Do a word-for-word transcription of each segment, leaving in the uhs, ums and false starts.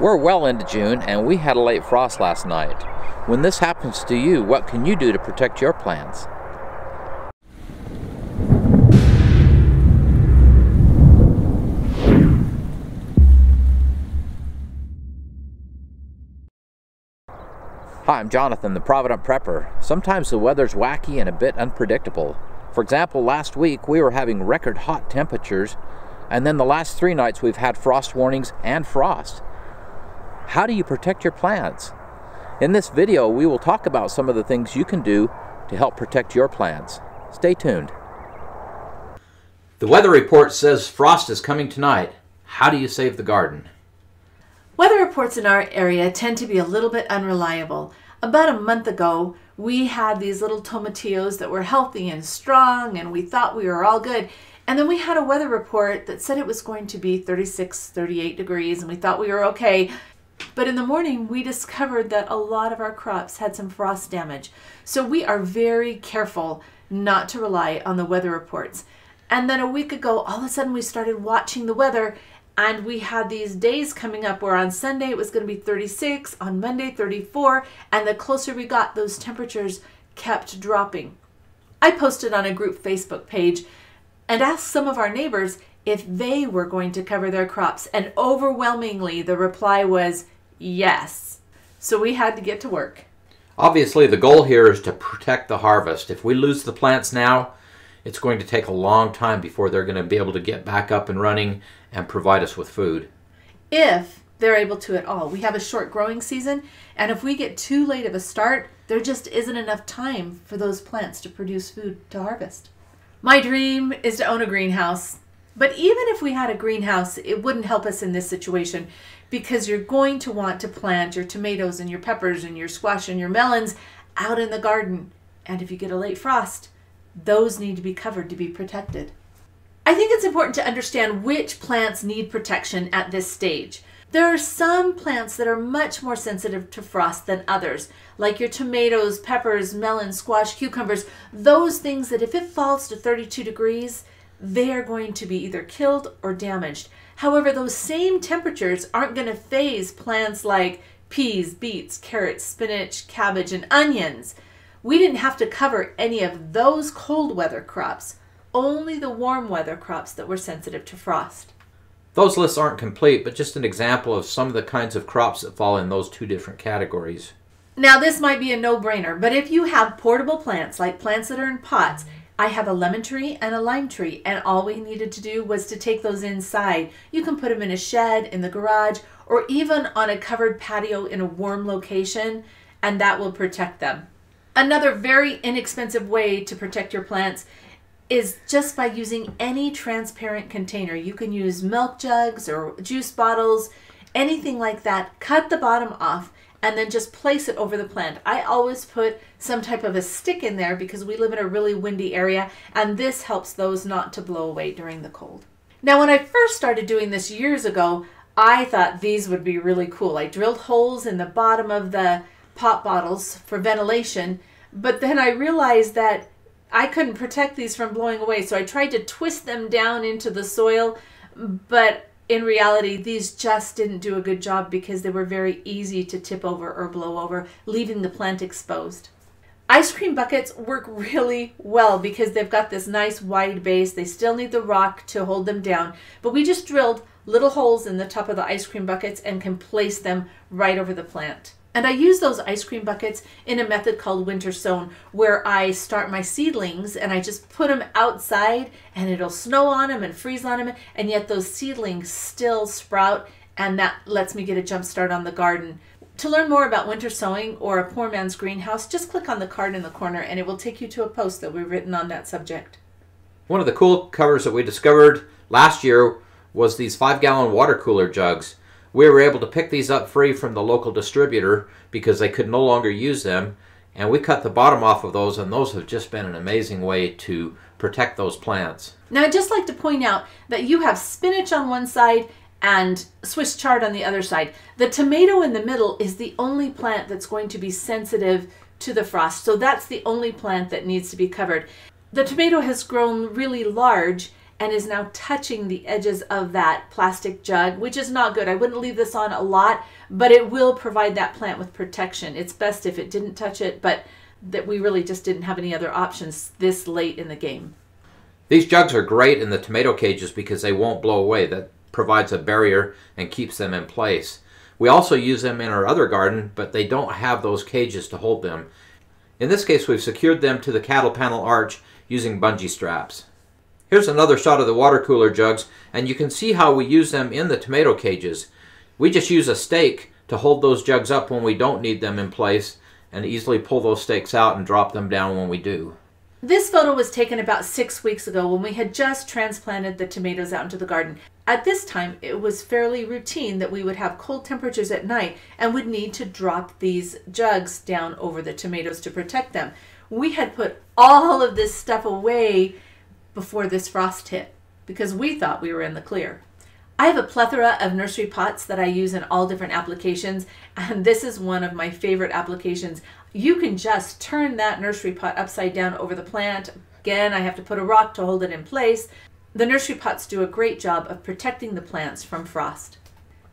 We're well into June and we had a late frost last night. When this happens to you, what can you do to protect your plants? Hi, I'm Jonathan, the Provident Prepper. Sometimes the weather's wacky and a bit unpredictable. For example, last week we were having record hot temperatures, and then the last three nights we've had frost warnings and frost. How do you protect your plants? In this video, we will talk about some of the things you can do to help protect your plants. Stay tuned. The weather report says frost is coming tonight. How do you save the garden? Weather reports in our area tend to be a little bit unreliable. About a month ago, we had these little tomatillos that were healthy and strong, and we thought we were all good. And then we had a weather report that said it was going to be thirty-six, thirty-eight degrees, and we thought we were okay. But in the morning, we discovered that a lot of our crops had some frost damage. So we are very careful not to rely on the weather reports. And then a week ago, all of a sudden we started watching the weather, and we had these days coming up where on Sunday it was going to be thirty-six, on Monday thirty-four, and the closer we got, those temperatures kept dropping. I posted on a group Facebook page and asked some of our neighbors if they were going to cover their crops, and overwhelmingly the reply was yes. So we had to get to work. Obviously the goal here is to protect the harvest. If we lose the plants now, it's going to take a long time before they're going to be able to get back up and running and provide us with food. If they're able to at all. We have a short growing season, and if we get too late of a start, there just isn't enough time for those plants to produce food to harvest. My dream is to own a greenhouse. But even if we had a greenhouse, it wouldn't help us in this situation, because you're going to want to plant your tomatoes and your peppers and your squash and your melons out in the garden. And if you get a late frost, those need to be covered to be protected. I think it's important to understand which plants need protection at this stage. There are some plants that are much more sensitive to frost than others, like your tomatoes, peppers, melons, squash, cucumbers, those things that if it falls to thirty-two degrees, they are going to be either killed or damaged. However, those same temperatures aren't going to phase plants like peas, beets, carrots, spinach, cabbage, and onions. We didn't have to cover any of those cold weather crops, only the warm weather crops that were sensitive to frost. Those lists aren't complete, but just an example of some of the kinds of crops that fall in those two different categories. Now this might be a no-brainer, but if you have portable plants, like plants that are in pots, I have a lemon tree and a lime tree, and all we needed to do was to take those inside. You can put them in a shed, in the garage, or even on a covered patio in a warm location, and that will protect them. Another very inexpensive way to protect your plants is just by using any transparent container. You can use milk jugs or juice bottles, anything like that. Cut the bottom off and then just place it over the plant. I always put some type of a stick in there because we live in a really windy area, and this helps those not to blow away during the cold. Now, when I first started doing this years ago, I thought these would be really cool. I drilled holes in the bottom of the pop bottles for ventilation, but then I realized that I couldn't protect these from blowing away, so I tried to twist them down into the soil, but in reality, these just didn't do a good job because they were very easy to tip over or blow over, leaving the plant exposed. Ice cream buckets work really well because they've got this nice wide base. They still need the rock to hold them down, but we just drilled little holes in the top of the ice cream buckets and can place them right over the plant. And I use those ice cream buckets in a method called winter sown, where I start my seedlings and I just put them outside, and it'll snow on them and freeze on them, and yet those seedlings still sprout, and that lets me get a jump start on the garden. To learn more about winter sowing or a poor man's greenhouse, just click on the card in the corner and it will take you to a post that we've written on that subject. One of the cool covers that we discovered last year was these five gallon water cooler jugs. We were able to pick these up free from the local distributor because they could no longer use them, and we cut the bottom off of those, and those have just been an amazing way to protect those plants. Now I'd just like to point out that you have spinach on one side and Swiss chard on the other side. The tomato in the middle is the only plant that's going to be sensitive to the frost, so that's the only plant that needs to be covered. The tomato has grown really large, and is now touching the edges of that plastic jug, which is not good. I wouldn't leave this on a lot, but it will provide that plant with protection. It's best if it didn't touch it, but that we really just didn't have any other options this late in the game. These jugs are great in the tomato cages because they won't blow away. That provides a barrier and keeps them in place. We also use them in our other garden, but they don't have those cages to hold them. In this case, we've secured them to the cattle panel arch using bungee straps. Here's another shot of the water cooler jugs, and you can see how we use them in the tomato cages. We just use a stake to hold those jugs up when we don't need them in place, and easily pull those stakes out and drop them down when we do. This photo was taken about six weeks ago when we had just transplanted the tomatoes out into the garden. At this time, it was fairly routine that we would have cold temperatures at night and would need to drop these jugs down over the tomatoes to protect them. We had put all of this stuff away before this frost hit because we thought we were in the clear. I have a plethora of nursery pots that I use in all different applications, and this is one of my favorite applications. You can just turn that nursery pot upside down over the plant. Again, I have to put a rock to hold it in place. The nursery pots do a great job of protecting the plants from frost.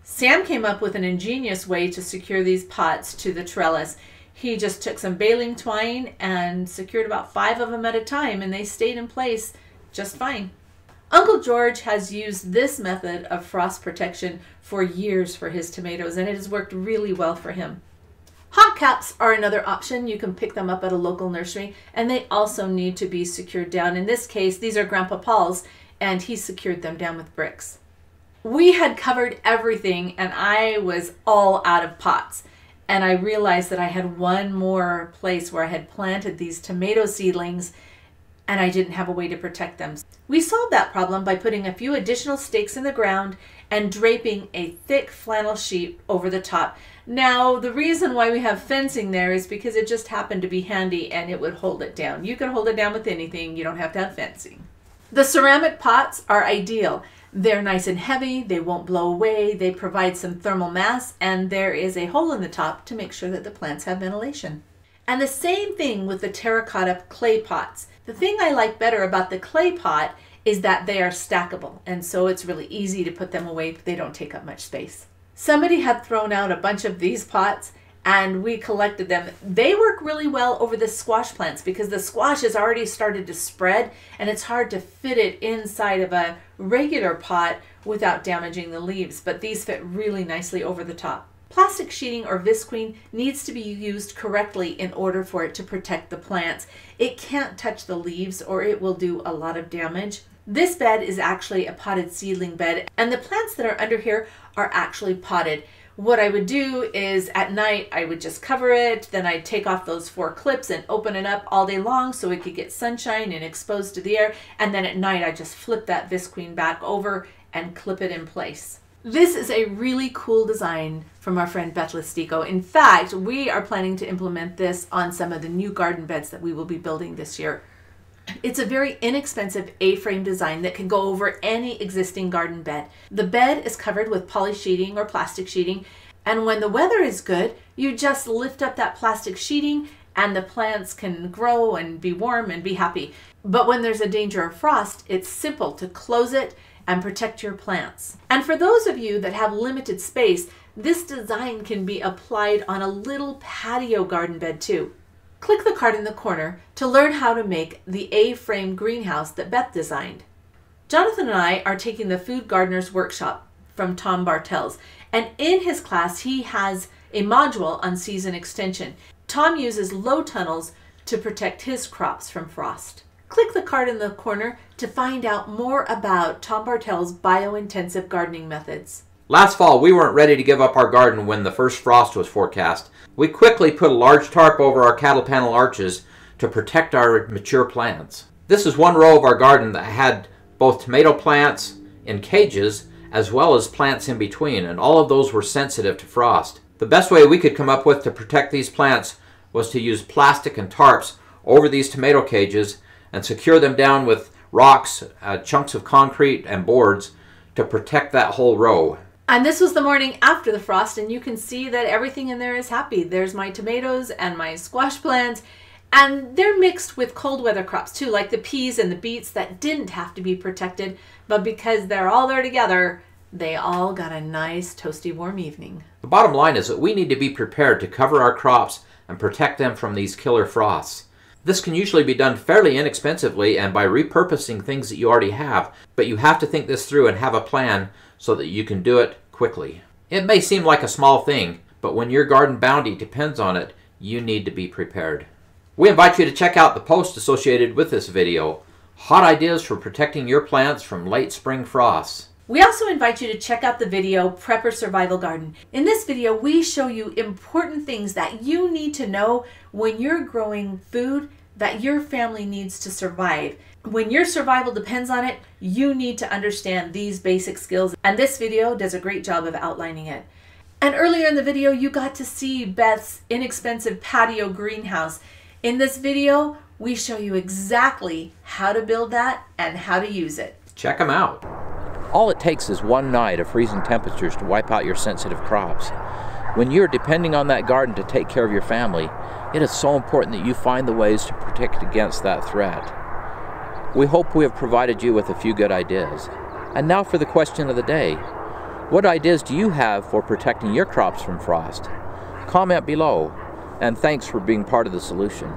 Sam came up with an ingenious way to secure these pots to the trellis. He just took some baling twine and secured about five of them at a time, and they stayed in place just fine. Uncle George has used this method of frost protection for years for his tomatoes, and it has worked really well for him. Hot caps are another option. You can pick them up at a local nursery, and they also need to be secured down. In this case, these are Grandpa Paul's, and he secured them down with bricks. We had covered everything, and I was all out of pots. And I realized that I had one more place where I had planted these tomato seedlings, and I didn't have a way to protect them. We solved that problem by putting a few additional stakes in the ground and draping a thick flannel sheet over the top. Now, the reason why we have fencing there is because it just happened to be handy and it would hold it down. You can hold it down with anything. You don't have to have fencing. The ceramic pots are ideal. They're nice and heavy. They won't blow away. They provide some thermal mass, and there is a hole in the top to make sure that the plants have ventilation. And the same thing with the terracotta clay pots. The thing I like better about the clay pot is that they are stackable, and so it's really easy to put them away. They don't take up much space. Somebody had thrown out a bunch of these pots, and we collected them. They work really well over the squash plants because the squash has already started to spread, and it's hard to fit it inside of a regular pot without damaging the leaves, but these fit really nicely over the top. Plastic sheeting or visqueen needs to be used correctly in order for it to protect the plants. It can't touch the leaves or it will do a lot of damage. This bed is actually a potted seedling bed, and the plants that are under here are actually potted. What I would do is at night I would just cover it, then I'd take off those four clips and open it up all day long so it could get sunshine and exposed to the air, and then at night I just flip that visqueen back over and clip it in place. This is a really cool design from our friend Beth Listico. In fact, we are planning to implement this on some of the new garden beds that we will be building this year. It's a very inexpensive A-frame design that can go over any existing garden bed. The bed is covered with poly sheeting or plastic sheeting, and when the weather is good, you just lift up that plastic sheeting and the plants can grow and be warm and be happy. But when there's a danger of frost, it's simple to close it and protect your plants. And for those of you that have limited space, this design can be applied on a little patio garden bed too. Click the card in the corner to learn how to make the A-frame greenhouse that Beth designed. Jonathan and I are taking the Food Gardener's Workshop from Tom Bartels, and in his class he has a module on season extension. Tom uses low tunnels to protect his crops from frost. Click the card in the corner to find out more about Tom Bartels' bio-intensive gardening methods. Last fall, we weren't ready to give up our garden when the first frost was forecast. We quickly put a large tarp over our cattle panel arches to protect our mature plants. This is one row of our garden that had both tomato plants in cages as well as plants in between, and all of those were sensitive to frost. The best way we could come up with to protect these plants was to use plastic and tarps over these tomato cages and secure them down with rocks, uh, chunks of concrete, and boards to protect that whole row. And this was the morning after the frost, and you can see that everything in there is happy. There's my tomatoes and my squash plants, And they're mixed with cold weather crops too, like the peas and the beets that didn't have to be protected, but because they're all there together, they all got a nice toasty warm evening. The bottom line is that we need to be prepared to cover our crops and protect them from these killer frosts. This can usually be done fairly inexpensively and by repurposing things that you already have, but you have to think this through and have a plan so that you can do it quickly. It may seem like a small thing, but when your garden bounty depends on it, you need to be prepared. We invite you to check out the post associated with this video, Hot Ideas for Protecting Your Plants from Late Spring Frosts. We also invite you to check out the video, Prepper Survival Garden. In this video, we show you important things that you need to know when you're growing food that your family needs to survive. When your survival depends on it, you need to understand these basic skills, and this video does a great job of outlining it. And earlier in the video, you got to see Beth's inexpensive patio greenhouse. In this video, we show you exactly how to build that and how to use it. Check them out. All it takes is one night of freezing temperatures to wipe out your sensitive crops. When you're depending on that garden to take care of your family, it is so important that you find the ways to protect against that threat. We hope we have provided you with a few good ideas. And now for the question of the day. What ideas do you have for protecting your crops from frost? Comment below, and thanks for being part of the solution.